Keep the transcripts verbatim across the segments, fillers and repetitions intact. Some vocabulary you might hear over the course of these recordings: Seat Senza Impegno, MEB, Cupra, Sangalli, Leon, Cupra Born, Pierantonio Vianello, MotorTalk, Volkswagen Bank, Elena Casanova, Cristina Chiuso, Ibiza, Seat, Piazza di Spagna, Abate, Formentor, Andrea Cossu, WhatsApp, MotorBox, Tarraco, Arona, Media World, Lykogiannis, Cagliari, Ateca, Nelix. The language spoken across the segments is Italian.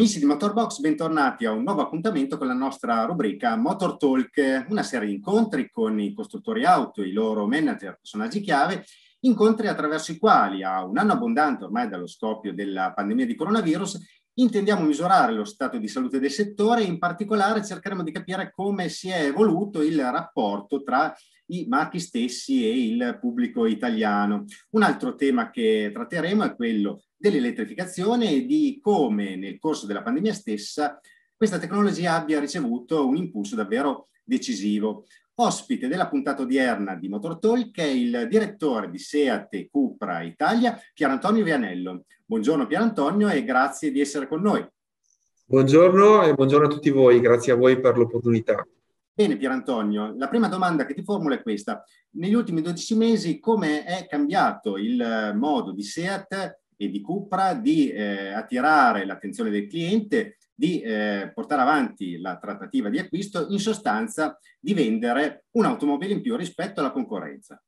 Amici di MotorBox, bentornati a un nuovo appuntamento con la nostra rubrica MotorTalk, una serie di incontri con i costruttori auto, i loro manager, personaggi chiave, incontri attraverso i quali, a un anno abbondante ormai dallo scoppio della pandemia di coronavirus, intendiamo misurare lo stato di salute del settore e in particolare cercheremo di capire come si è evoluto il rapporto tra i marchi stessi e il pubblico italiano. Un altro tema che tratteremo è quello dell'elettrificazione e di come nel corso della pandemia stessa questa tecnologia abbia ricevuto un impulso davvero decisivo. Ospite della puntata odierna di MotorTalk è il direttore di Seat e Cupra Italia, Pierantonio Vianello. Buongiorno Pierantonio e grazie di essere con noi. Buongiorno e buongiorno a tutti voi, grazie a voi per l'opportunità. Bene Pierantonio, la prima domanda che ti formulo è questa. Negli ultimi dodici mesi come è cambiato il modo di Seat e di Cupra di eh, attirare l'attenzione del cliente, di eh, portare avanti la trattativa di acquisto, in sostanza di vendere un'automobile in più rispetto alla concorrenza?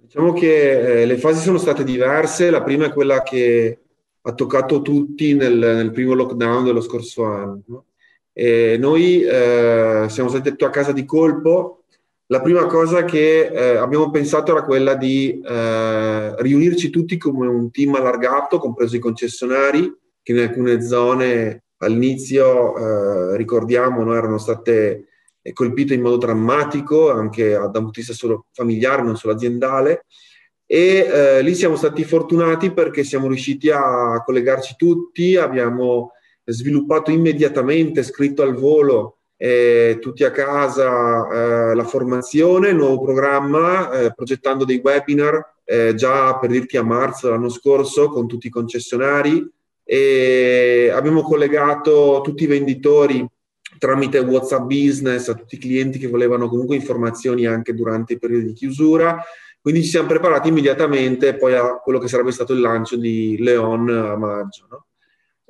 Diciamo che eh, le fasi sono state diverse. La prima è quella che ha toccato tutti nel, nel primo lockdown dello scorso anno, no? E noi eh, siamo stati a casa di colpo. La prima cosa che eh, abbiamo pensato era quella di eh, riunirci tutti come un team allargato, compreso i concessionari, che in alcune zone all'inizio, eh, ricordiamo, no, erano state colpite in modo drammatico, anche da un punto di vista solo familiare, non solo aziendale, e eh, lì siamo stati fortunati perché siamo riusciti a collegarci tutti, abbiamo sviluppato immediatamente, scritto al volo, eh, tutti a casa, eh, la formazione, il nuovo programma, eh, progettando dei webinar, eh, già per dirti a marzo dell'anno scorso, con tutti i concessionari, e abbiamo collegato tutti i venditori tramite WhatsApp Business a tutti i clienti che volevano comunque informazioni anche durante i periodi di chiusura, quindi ci siamo preparati immediatamente poi a quello che sarebbe stato il lancio di Leon a maggio, no?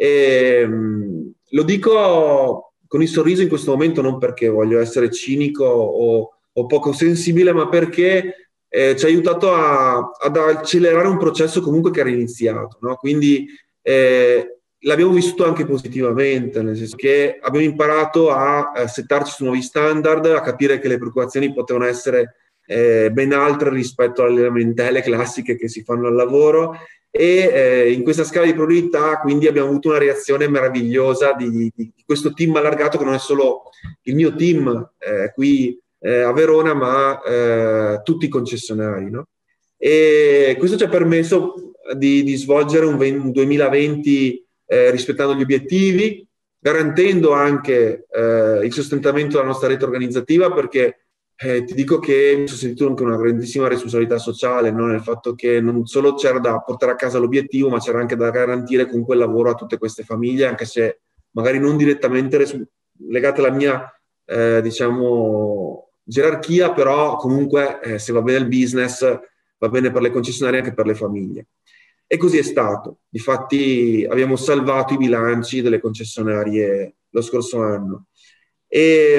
E, mh, lo dico con il sorriso in questo momento non perché voglio essere cinico o, o poco sensibile, ma perché eh, ci ha aiutato a, ad accelerare un processo comunque che era iniziato, no? Quindi Eh, l'abbiamo vissuto anche positivamente, nel senso che abbiamo imparato a, a settarci su nuovi standard, a capire che le preoccupazioni potevano essere eh, ben altre rispetto alle lamentele classiche che si fanno al lavoro e eh, in questa scala di priorità quindi abbiamo avuto una reazione meravigliosa di, di questo team allargato, che non è solo il mio team eh, qui eh, a Verona, ma eh, tutti i concessionari, no? E questo ci ha permesso Di, di svolgere un duemilaventi eh, rispettando gli obiettivi, garantendo anche eh, il sostentamento della nostra rete organizzativa, perché eh, ti dico che mi sono sentito anche una grandissima responsabilità sociale, no? Nel fatto che non solo c'era da portare a casa l'obiettivo, ma c'era anche da garantire comunque il lavoro a tutte queste famiglie, anche se magari non direttamente res- legate alla mia eh, diciamo gerarchia, però comunque eh, se va bene il business va bene per le concessionarie e anche per le famiglie. E così è stato. Difatti abbiamo salvato i bilanci delle concessionarie lo scorso anno. E,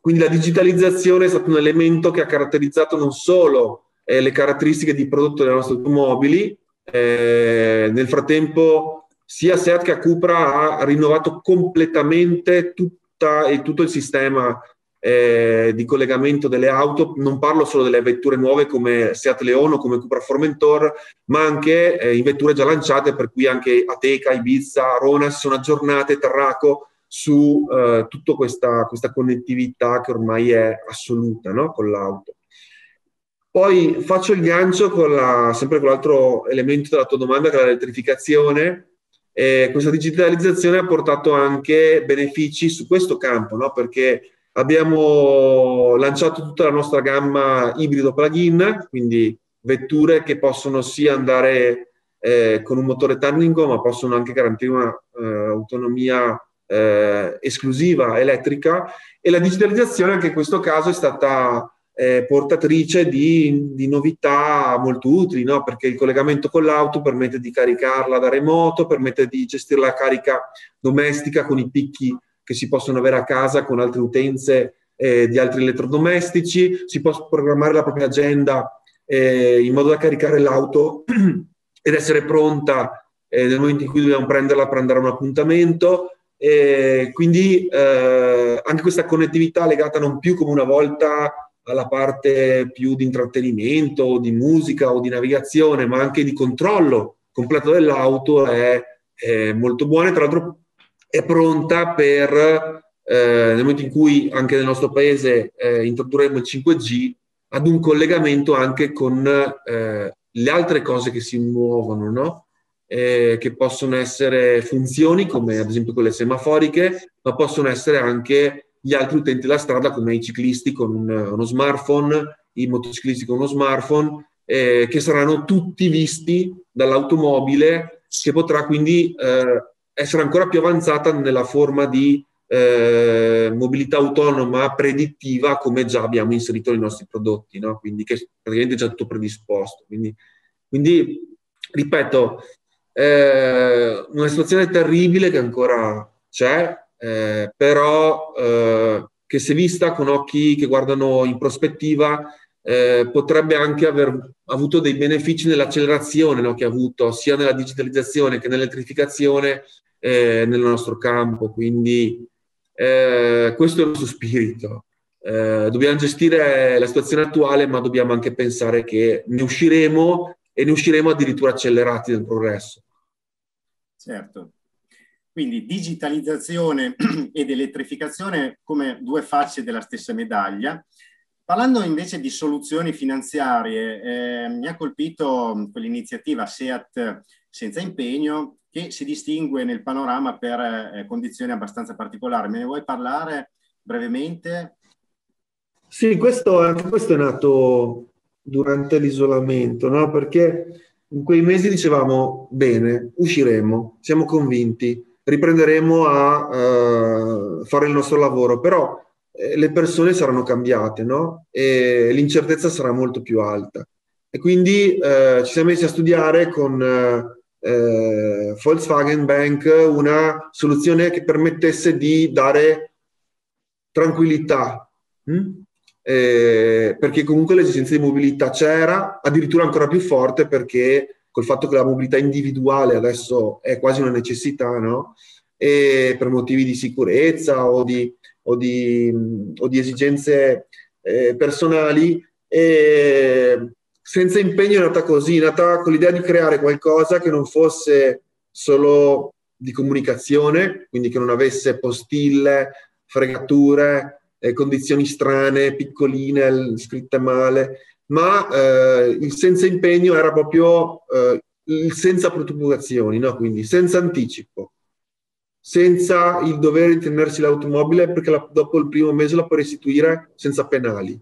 quindi la digitalizzazione è stato un elemento che ha caratterizzato non solo eh, le caratteristiche di prodotto delle nostre automobili, eh, nel frattempo sia Seat che Cupra ha rinnovato completamente tutta, e tutto il sistema Eh, di collegamento delle auto. Non parlo solo delle vetture nuove come Seat Leon o come Cupra Formentor, ma anche eh, in vetture già lanciate, per cui anche Ateca, Ibiza, Arona si sono aggiornate, Tarraco, su eh, tutta questa, questa connettività che ormai è assoluta, no? Con l'auto. Poi faccio il gancio con la, sempre con l'altro elemento della tua domanda, che è l'elettrificazione. Eh, questa digitalizzazione ha portato anche benefici su questo campo, no? Perché abbiamo lanciato tutta la nostra gamma ibrido plug-in, quindi vetture che possono sia andare eh, con un motore termico, ma possono anche garantire una eh, autonomia eh, esclusiva elettrica, e la digitalizzazione anche in questo caso è stata eh, portatrice di, di novità molto utili, no? Perché il collegamento con l'auto permette di caricarla da remoto, permette di gestire la carica domestica con i picchi che si possono avere a casa con altre utenze eh, di altri elettrodomestici, si può programmare la propria agenda eh, in modo da caricare l'auto ed essere pronta eh, nel momento in cui dobbiamo prenderla per andare a un appuntamento. E quindi eh, anche questa connettività legata non più come una volta alla parte più di intrattenimento, di musica o di navigazione, ma anche di controllo completo dell'auto è, è molto buona, e tra l'altro è pronta per, eh, nel momento in cui anche nel nostro paese eh, introdurremo il cinque G, ad un collegamento anche con eh, le altre cose che si muovono, no? Eh, che possono essere funzioni come ad esempio quelle semaforiche, ma possono essere anche gli altri utenti della strada, come i ciclisti con un, uno smartphone, i motociclisti con uno smartphone, eh, che saranno tutti visti dall'automobile, che potrà quindi eh, essere ancora più avanzata nella forma di eh, mobilità autonoma predittiva, come già abbiamo inserito nei nostri prodotti, no? Quindi che è praticamente già tutto predisposto, quindi, quindi ripeto, Eh, una situazione terribile che ancora c'è, eh, però eh, che se vista con occhi che guardano in prospettiva eh, potrebbe anche aver avuto dei benefici nell'accelerazione, no, che ha avuto sia nella digitalizzazione che nell'elettrificazione eh, nel nostro campo. Quindi eh, questo è il nostro spirito. Eh, dobbiamo gestire la situazione attuale, ma dobbiamo anche pensare che ne usciremo e ne usciremo addirittura accelerati nel progresso. Certo, quindi digitalizzazione ed elettrificazione come due facce della stessa medaglia. Parlando invece di soluzioni finanziarie, eh, mi ha colpito quell'iniziativa Seat Senza Impegno, che si distingue nel panorama per eh, condizioni abbastanza particolari. Me ne vuoi parlare brevemente? Sì, questo, anche questo è nato durante l'isolamento, no? Perché in quei mesi dicevamo, bene, usciremo, siamo convinti, riprenderemo a eh, fare il nostro lavoro, però eh, le persone saranno cambiate, no? E l'incertezza sarà molto più alta. E quindi eh, ci siamo messi a studiare con eh, Volkswagen Bank una soluzione che permettesse di dare tranquillità, hm? Eh, perché comunque l'esigenza di mobilità c'era, addirittura ancora più forte perché col fatto che la mobilità individuale adesso è quasi una necessità, no? E per motivi di sicurezza o di, o di, o di esigenze eh, personali. E Senza Impegno è nata così, è nata con l'idea di creare qualcosa che non fosse solo di comunicazione, quindi che non avesse postille, fregature, condizioni strane, piccoline, scritte male, ma eh, il senza impegno era proprio eh, il senza preoccupazioni, no? Quindi senza anticipo, senza il dovere di tenersi l'automobile perché la, dopo il primo mese la puoi restituire senza penali,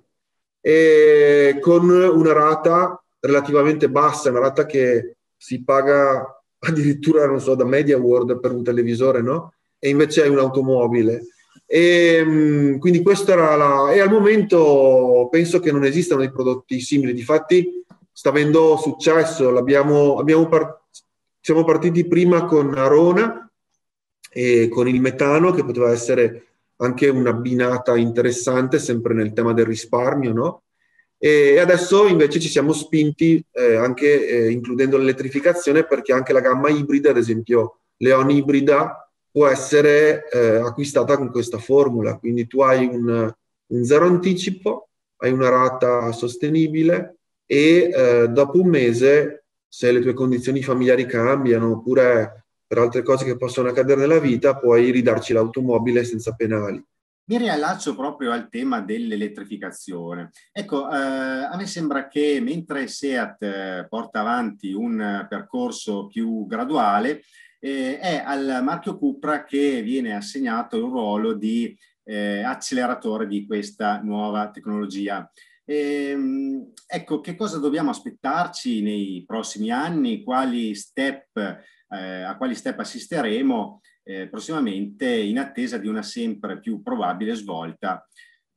e con una rata relativamente bassa, una rata che si paga addirittura, non so, da Media World per un televisore, no? E invece hai un'automobile. E quindi questa era la, e al momento penso che non esistano dei prodotti simili, difatti sta avendo successo. L'abbiamo, abbiamo part, siamo partiti prima con Arona e con il metano, che poteva essere anche una binata interessante sempre nel tema del risparmio, no? E adesso invece ci siamo spinti eh, anche eh, includendo l'elettrificazione, perché anche la gamma ibrida, ad esempio Leon ibrida, può essere eh, acquistata con questa formula. Quindi tu hai un, un zero anticipo, hai una rata sostenibile e eh, dopo un mese, se le tue condizioni familiari cambiano oppure per altre cose che possono accadere nella vita, puoi ridarci l'automobile senza penali. Mi riallaccio proprio al tema dell'elettrificazione. Ecco, eh, a me sembra che mentre Seat porta avanti un percorso più graduale, Eh, è al marchio Cupra che viene assegnato il ruolo di eh, acceleratore di questa nuova tecnologia. E, ecco, che cosa dobbiamo aspettarci nei prossimi anni? Quali step, eh, a quali step assisteremo eh, prossimamente in attesa di una sempre più probabile svolta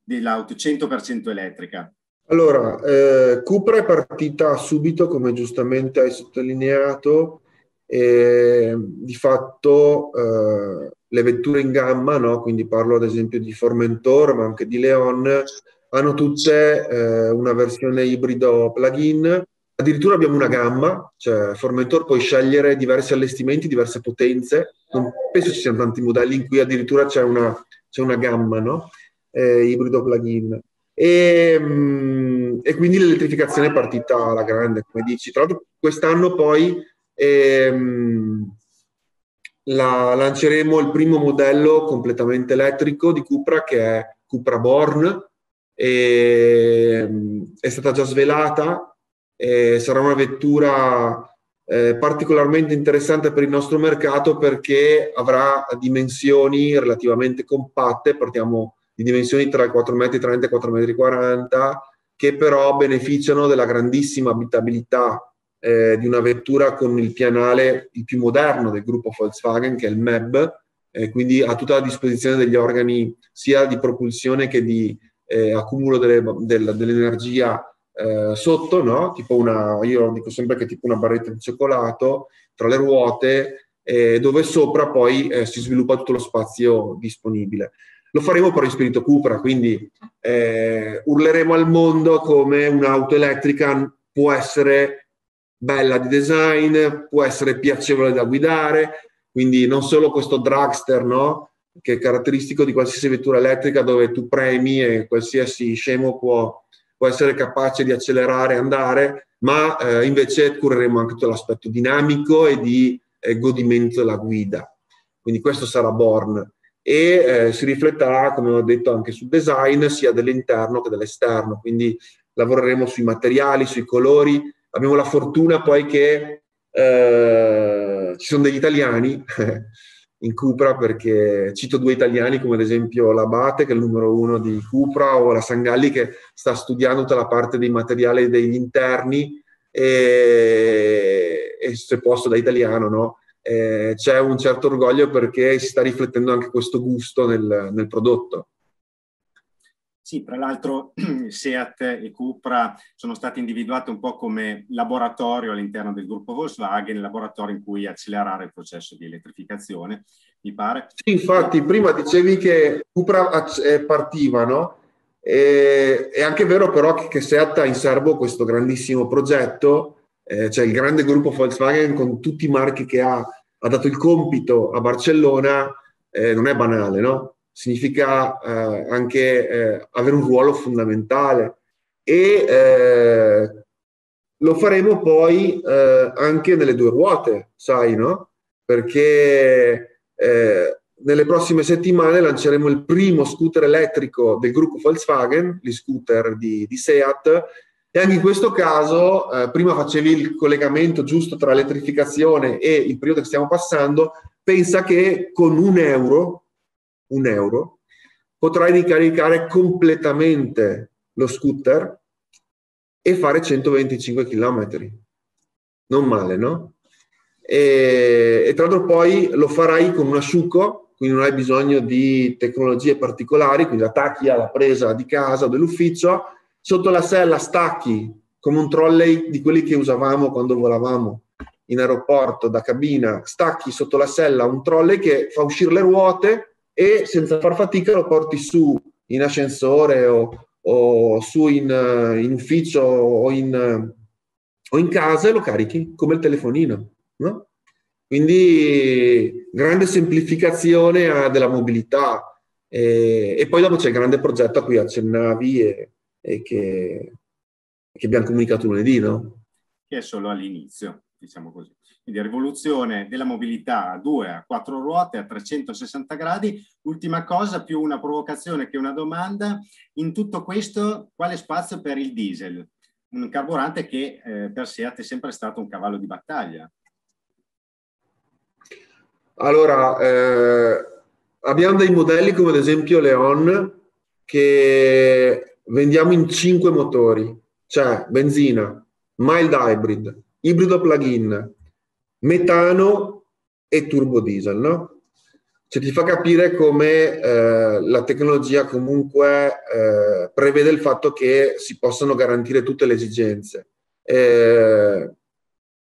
dell'auto cento per cento elettrica? Allora, eh, Cupra è partita subito, come giustamente hai sottolineato. E di fatto eh, le vetture in gamma, no? Quindi parlo ad esempio di Formentor ma anche di Leon, hanno tutte eh, una versione ibrido plug-in Addirittura abbiamo una gamma, cioè Formentor puoi scegliere diversi allestimenti, diverse potenze, non penso ci siano tanti modelli in cui addirittura c'è una, c'è una gamma, no? Eh, ibrido plug-in. E, mh, e quindi l'elettrificazione è partita alla grande, come dici. Tra l'altro quest'anno poi ehm, la, lanceremo il primo modello completamente elettrico di Cupra, che è Cupra Born, e, mh, è stata già svelata. Eh, sarà una vettura eh, particolarmente interessante per il nostro mercato, perché avrà dimensioni relativamente compatte, partiamo di dimensioni tra i quattro virgola trenta metri e i quattro virgola quaranta metri, che però beneficiano della grandissima abitabilità eh, di una vettura con il pianale il più moderno del gruppo Volkswagen, che è il M E B, eh, quindi ha tutta a disposizione degli organi sia di propulsione che di eh, accumulo delle, del, dell'energia Eh, sotto, no? Tipo una, io dico sempre che è tipo una barretta di cioccolato tra le ruote, eh, dove sopra poi eh, si sviluppa tutto lo spazio disponibile. Lo faremo però in spirito Cupra, quindi eh, urleremo al mondo come un'auto elettrica può essere bella di design, può essere piacevole da guidare, quindi non solo questo dragster, no? Che è caratteristico di qualsiasi vettura elettrica, dove tu premi e qualsiasi scemo può può essere capace di accelerare e andare, ma eh, invece cureremo anche tutto l'aspetto dinamico e di eh, godimento della guida. Quindi questo sarà Born. E eh, si rifletterà, come ho detto, anche sul design, sia dell'interno che dell'esterno. Quindi lavoreremo sui materiali, sui colori. Abbiamo la fortuna poi che eh, ci sono degli italiani in Cupra, perché cito due italiani come ad esempio l'Abate, che è il numero uno di Cupra, o la Sangalli, che sta studiando tutta la parte dei materiali degli interni, e, e se posso da italiano, no? Eh, c'è un certo orgoglio perché si sta riflettendo anche questo gusto nel, nel prodotto. Sì, tra l'altro Seat e Cupra sono state individuate un po' come laboratorio all'interno del gruppo Volkswagen, laboratorio in cui accelerare il processo di elettrificazione, mi pare. Sì, infatti, prima dicevi che Cupra partiva, no? E, è anche vero però che, che Seat ha in serbo questo grandissimo progetto, eh, cioè il grande gruppo Volkswagen con tutti i marchi che ha, ha dato il compito a Barcellona, eh, non è banale, no? Significa eh, anche eh, avere un ruolo fondamentale, e eh, lo faremo poi eh, anche nelle due ruote, sai, no? Perché eh, nelle prossime settimane lanceremo il primo scooter elettrico del gruppo Volkswagen, gli scooter di, di Seat, e anche in questo caso eh, prima facevi il collegamento giusto tra l'elettrificazione e il periodo che stiamo passando. Pensa che con un euro un euro, potrai ricaricare completamente lo scooter e fare centoventicinque chilometri. Non male, no? E, e tra l'altro poi lo farai con un asciugo, quindi non hai bisogno di tecnologie particolari, quindi attacchi alla presa di casa o dell'ufficio, sotto la sella stacchi come un trolley di quelli che usavamo quando volavamo in aeroporto da cabina, stacchi sotto la sella un trolley che fa uscire le ruote, e senza far fatica lo porti su in ascensore o, o su in, in ufficio o in, o in casa, e lo carichi come il telefonino, no? Quindi grande semplificazione della mobilità, e, e poi dopo c'è il grande progetto a cui accennavi e, e che, che abbiamo comunicato lunedì, no? Che è solo all'inizio, diciamo così. Quindi rivoluzione della mobilità a due, a quattro ruote, a trecentosessanta gradi. Ultima cosa, più una provocazione che una domanda. In tutto questo, quale spazio per il diesel? Un carburante che eh, per Seat è sempre stato un cavallo di battaglia. Allora, eh, abbiamo dei modelli come ad esempio Leon, che vendiamo in cinque motori, cioè benzina, mild hybrid, ibrido plug-in, metano e turbo diesel, no? Cioè ti fa capire come eh, la tecnologia comunque eh, prevede il fatto che si possano garantire tutte le esigenze. Eh,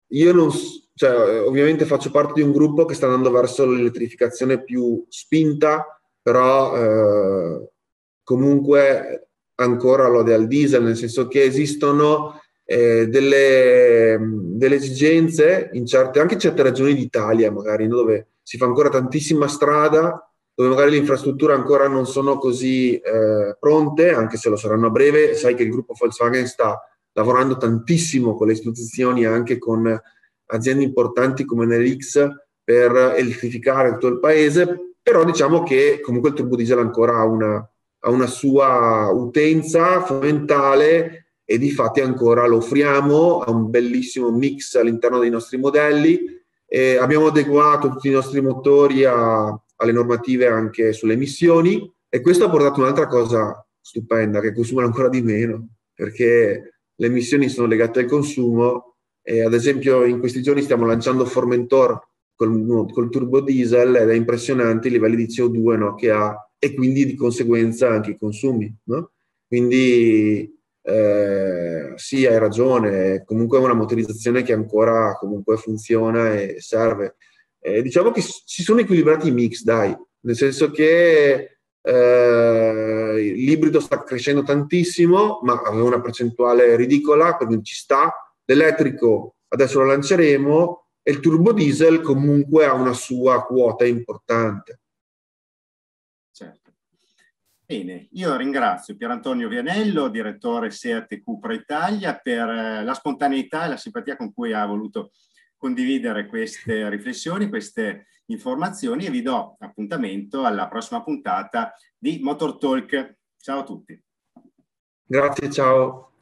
io non, cioè, ovviamente faccio parte di un gruppo che sta andando verso l'elettrificazione più spinta, però eh, comunque ancora lode al diesel, nel senso che esistono eh, delle, delle esigenze in certe, anche in certe regioni d'Italia, magari, no? Dove si fa ancora tantissima strada, dove magari le infrastrutture ancora non sono così eh, pronte, anche se lo saranno a breve. Sai che il gruppo Volkswagen sta lavorando tantissimo con le istituzioni, anche con aziende importanti come Nelix, per elettrificare tutto il paese, però diciamo che comunque il turbo diesel ancora ha una, ha una sua utenza fondamentale, e di fatti ancora lo offriamo, ha un bellissimo mix all'interno dei nostri modelli, e abbiamo adeguato tutti i nostri motori a alle normative anche sulle emissioni, e questo ha portato un'altra cosa stupenda, che consumano ancora di meno, perché le emissioni sono legate al consumo. E ad esempio in questi giorni stiamo lanciando Formentor col, col turbo diesel, ed è impressionante i livelli di C O due, no, che ha, e quindi di conseguenza anche i consumi, no? Quindi eh, sì, hai ragione, comunque è una motorizzazione che ancora comunque funziona e serve. Eh, diciamo che ci sono equilibrati i mix, dai, nel senso che eh, l'ibrido sta crescendo tantissimo, ma aveva una percentuale ridicola, quindi ci sta. L'elettrico adesso lo lanceremo, e il turbo diesel comunque ha una sua quota importante. Certo. Bene, io ringrazio Pierantonio Vianello, direttore Seat Cupra Italia, per la spontaneità e la simpatia con cui ha voluto condividere queste riflessioni, queste informazioni, e vi do appuntamento alla prossima puntata di MotorTalk. Ciao a tutti. Grazie, ciao.